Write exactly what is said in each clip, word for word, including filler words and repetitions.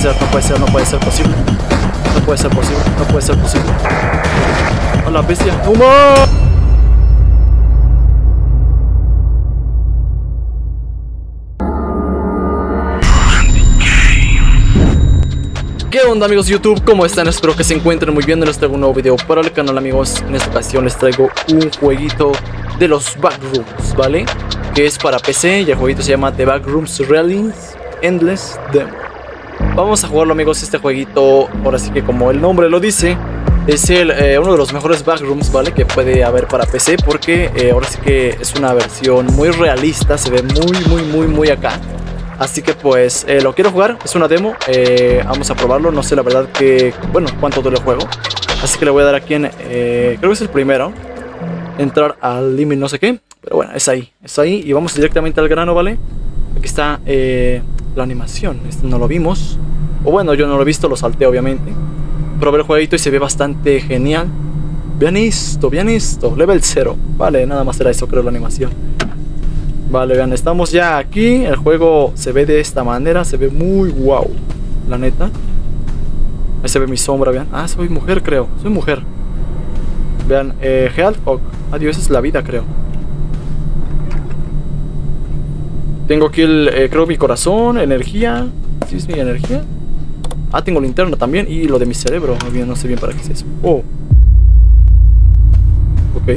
ser, no puede ser, no puede ser posible. No puede ser posible, no puede ser posible. ¡Hola, bestia! ¡Humo! ¿Qué onda, amigos de YouTube? ¿Cómo están? Espero que se encuentren muy bien. Les traigo un nuevo video para el canal, amigos. En esta ocasión les traigo un jueguito de los Backrooms, ¿vale? Que es para P C y el jueguito se llama The Backrooms Realms Endless Demo. Vamos a jugarlo, amigos, este jueguito. Ahora sí que como el nombre lo dice, es el, eh, uno de los mejores Backrooms, ¿vale? Que puede haber para P C, porque eh, ahora sí que es una versión muy realista. Se ve muy, muy, muy, muy acá. Así que pues eh, lo quiero jugar, es una demo, eh, vamos a probarlo, no sé la verdad que, bueno, cuánto dura el juego. Así que le voy a dar aquí en, eh, creo que es el primero, entrar al limit no sé qué, pero bueno, es ahí, es ahí y vamos directamente al grano, ¿vale? Aquí está eh, la animación, este no lo vimos, o bueno, yo no lo he visto, lo salté obviamente. Probé el jueguito y se ve bastante genial. Vean esto, vean esto, level cero, vale, nada más era eso creo la animación. Vale, vean, estamos ya aquí. El juego se ve de esta manera. Se ve muy guau, la neta. Ahí se ve mi sombra, vean. Ah, soy mujer, creo, soy mujer. Vean, eh, Health Oak. Adiós, es la vida, creo. Tengo aquí, el, eh, creo, mi corazón. Energía, ¿sí es mi energía? Ah, tengo linterna también. Y lo de mi cerebro, no sé bien para qué es eso. Oh. Ok,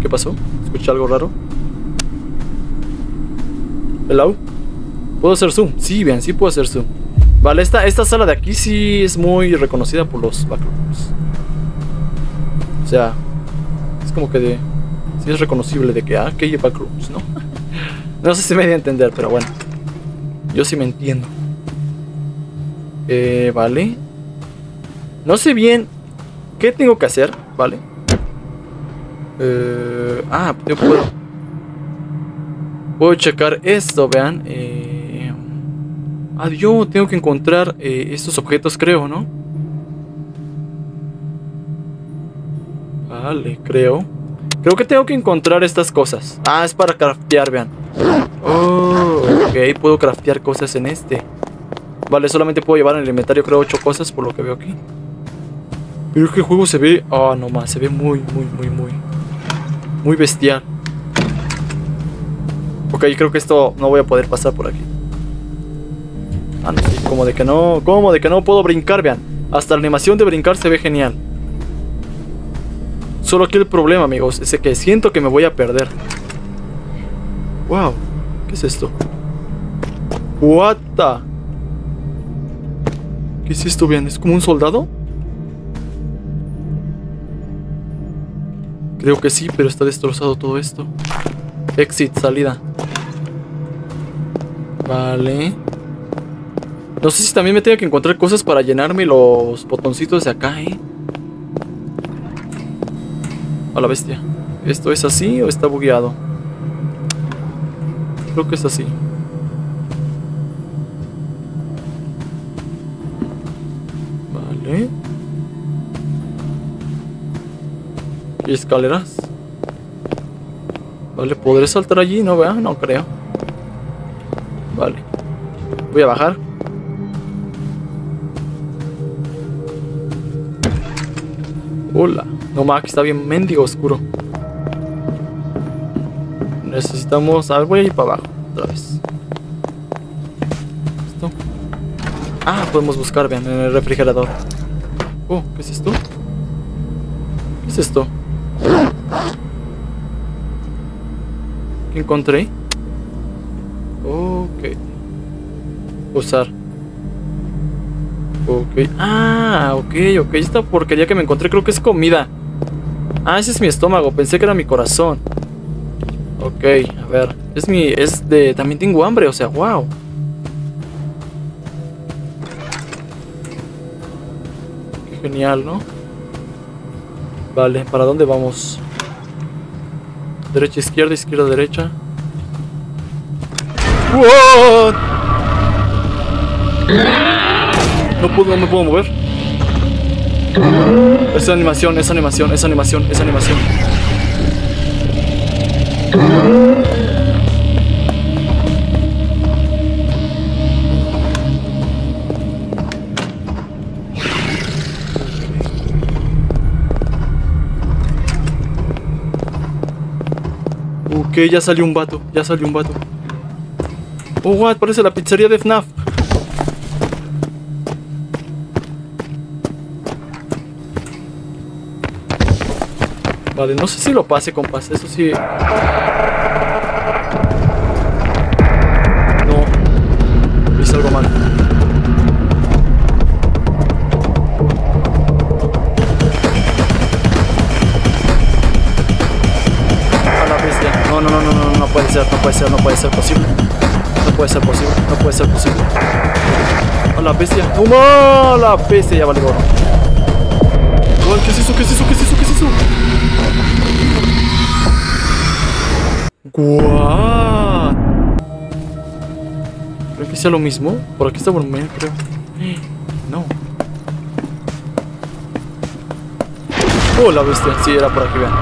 ¿qué pasó? Escuché algo raro. Hello. ¿Puedo hacer zoom? Sí, bien, sí puedo hacer zoom. Vale, esta, esta sala de aquí sí es muy reconocida por los Backrooms. O sea, es como que de... sí es reconocible de que ah, que hay Backrooms, ¿no? No sé si me voy a entender, pero bueno, yo sí me entiendo. Eh, vale. No sé bien qué tengo que hacer, ¿vale? Eh, ah, yo puedo... Puedo checar esto, vean. Eh... Ah, yo tengo que encontrar eh, estos objetos, creo, ¿no? Vale, creo. Creo que tengo que encontrar estas cosas. Ah, es para craftear, vean. Oh, ok, puedo craftear cosas en este. Vale, solamente puedo llevar en el inventario, creo, ocho cosas por lo que veo aquí. Pero es que el juego se ve... Ah, oh, no más, se ve muy, muy, muy, muy... muy bestial. Ok, creo que esto no voy a poder pasar por aquí. Ah, no, sí, como de que no, como de que no puedo brincar, vean. Hasta la animación de brincar se ve genial. Solo aquí el problema, amigos, es que siento que me voy a perder. Wow, ¿qué es esto? What the... ¿Qué es esto, vean? ¿Es como un soldado? Creo que sí, pero está destrozado todo esto. Exit, salida. Vale. No sé si también me tengo que encontrar cosas para llenarme los botoncitos de acá, eh. A la bestia. ¿Esto es así o está bugueado? Creo que es así. Vale. ¿Y escaleras? Vale, ¿podré saltar allí? No, vea, no creo. Vale. Voy a bajar. Hola. No más, aquí está bien mendigo oscuro. Necesitamos... A ver, voy a ir para abajo otra vez. Esto. Ah, podemos buscar, vean, en el refrigerador. Oh, ¿qué es esto? ¿Qué es esto? Encontré. Ok. Usar. Ok. Ah, ok, ok. Esta porquería que me encontré creo que es comida. Ah, ese es mi estómago. Pensé que era mi corazón. Ok, a ver. Es mi... Es de... También tengo hambre, o sea, wow. Qué genial, ¿no? Vale, ¿para dónde vamos? Derecha, izquierda, izquierda, derecha. ¡What! No puedo, no me puedo mover. Esa animación, esa animación, esa animación, esa animación. Ok, ya salió un vato, ya salió un vato. Oh, what, parece la pizzería de FNAF. Vale, no sé si lo pase, compas, eso sí. No, hice algo mal. A la bestia. No, no, no, no, no, no puede ser, no puede ser, no puede ser posible. No puede ser posible, no puede ser posible. A la bestia. ¡No! A la bestia, ya vale gorro. ¿Qué es eso? ¿Qué es eso? ¿Qué es eso? ¿Qué es eso? ¡Guau! Creo que sea lo mismo. Por aquí está Bomberman, creo. No. Oh, la bestia. Sí, era por aquí, vean.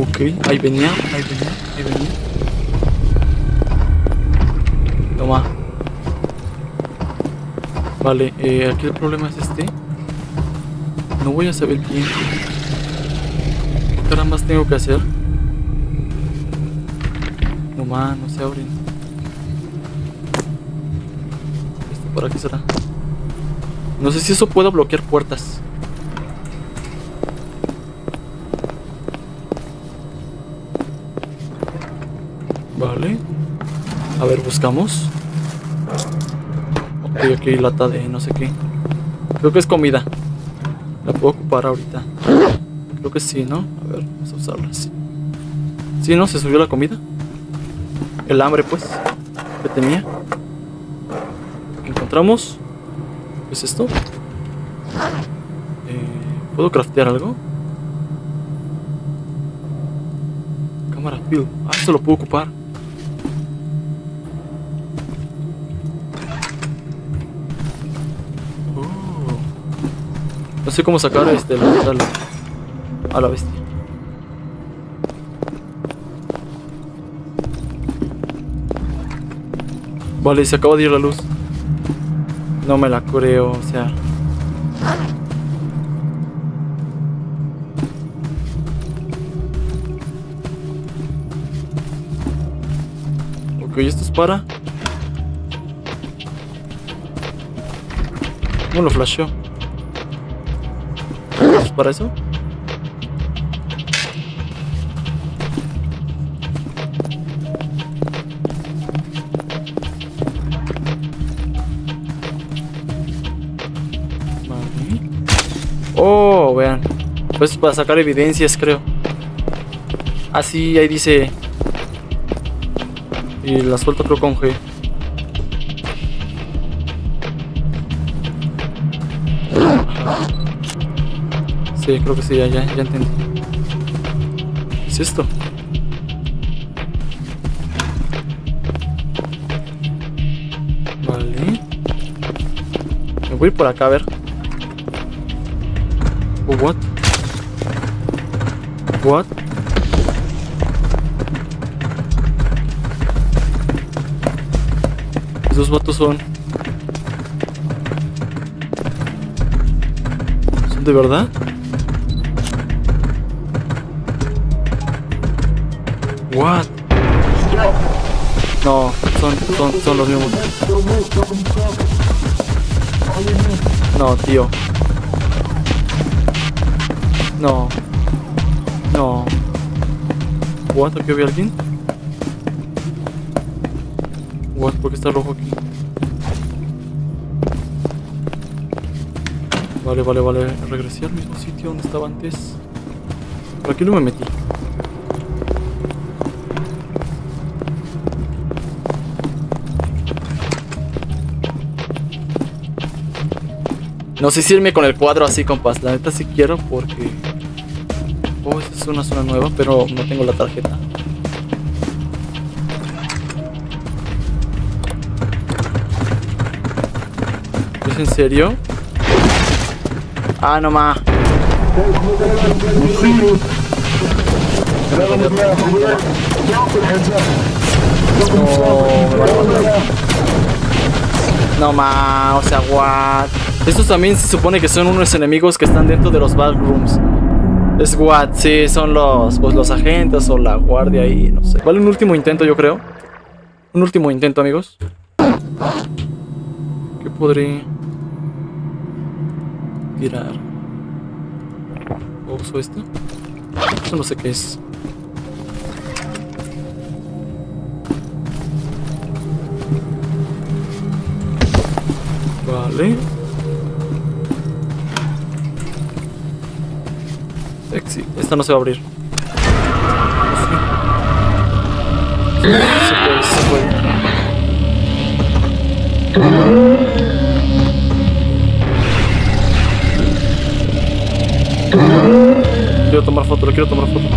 Ok, ahí venía, ahí venía, ahí venía. Toma. Vale, eh, aquí el problema es este. No voy a saber bien. ¿Qué carambas tengo que hacer? No más, no se abren. ¿Esto para qué será? No sé si eso pueda bloquear puertas. Vale. A ver, buscamos. Ok, ok, lata de no sé qué. Creo que es comida. La puedo ocupar ahorita. Creo que sí, ¿no? A ver, vamos a usarla así. Sí, ¿no? Se subió la comida. El hambre, pues, que tenía. Encontramos. ¿Qué es esto? Eh, ¿Puedo craftear algo? Cámara field. Ah, esto lo puedo ocupar. No sé cómo sacar este, dale, a la bestia. Vale, se acaba de ir la luz. No me la creo, o sea. Ok, esto es para. ¿Cómo lo flasheó? ¿Para eso? Vale. Oh, vean. Pues para sacar evidencias, creo. Así, ahí dice. Y la suelta creo con G. Sí, creo que sí, ya, ya, ya entendí. ¿Qué es esto? Vale. Me voy por acá, a ver. Oh, what? What? Esos vatos son... ¿Son de verdad? What? No, son, son, son los mismos. No, tío. No. No. What? ¿Aquí había alguien? What? ¿Por qué está rojo aquí? Vale, vale, vale. Regresé al mismo sitio donde estaba antes. Por aquí no me metí. No sé si irme con el cuadro así, compas. La neta sí quiero porque... Oh, esta es una zona nueva, pero no tengo la tarjeta. ¿Es en serio? Ah, no más. No más, o sea, what. Estos también se supone que son unos enemigos que están dentro de los backrooms. Es what, sí, son los, pues, los agentes o la guardia y no sé. Vale, un último intento, yo creo. Un último intento, amigos. ¿Qué podré tirar? ¿O uso este? Eso no sé qué es. Vale. Sexy. Esta no se va a abrir. Sí. Se puede, se puede. Quiero tomar foto, lo quiero tomar foto.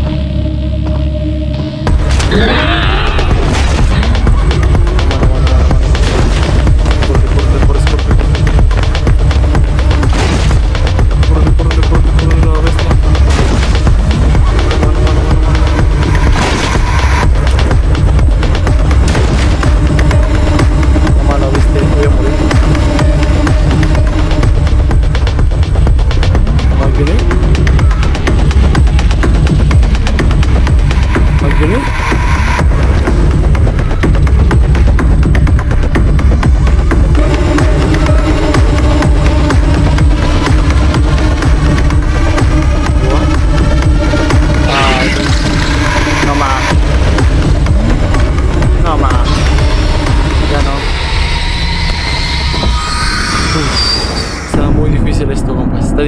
Está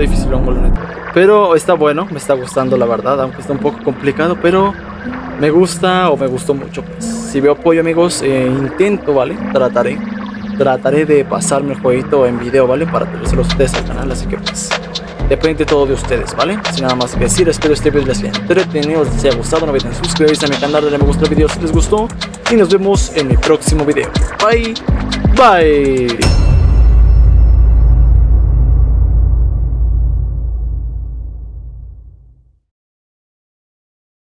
difícil, hongo, la neta. Pero está bueno, me está gustando la verdad, aunque está un poco complicado, pero me gusta o me gustó mucho. Pues, si veo apoyo, amigos, eh, intento, ¿vale? Trataré, trataré de pasarme el jueguito en video, ¿vale? Para traérselos a ustedes al canal, así que pues, depende todo de ustedes, ¿vale? Sin nada más que decir, espero este video les haya entretenido, les haya gustado, no olviden suscribirse a mi canal, darle me gusta al video si les gustó, y nos vemos en mi próximo video. Bye, bye.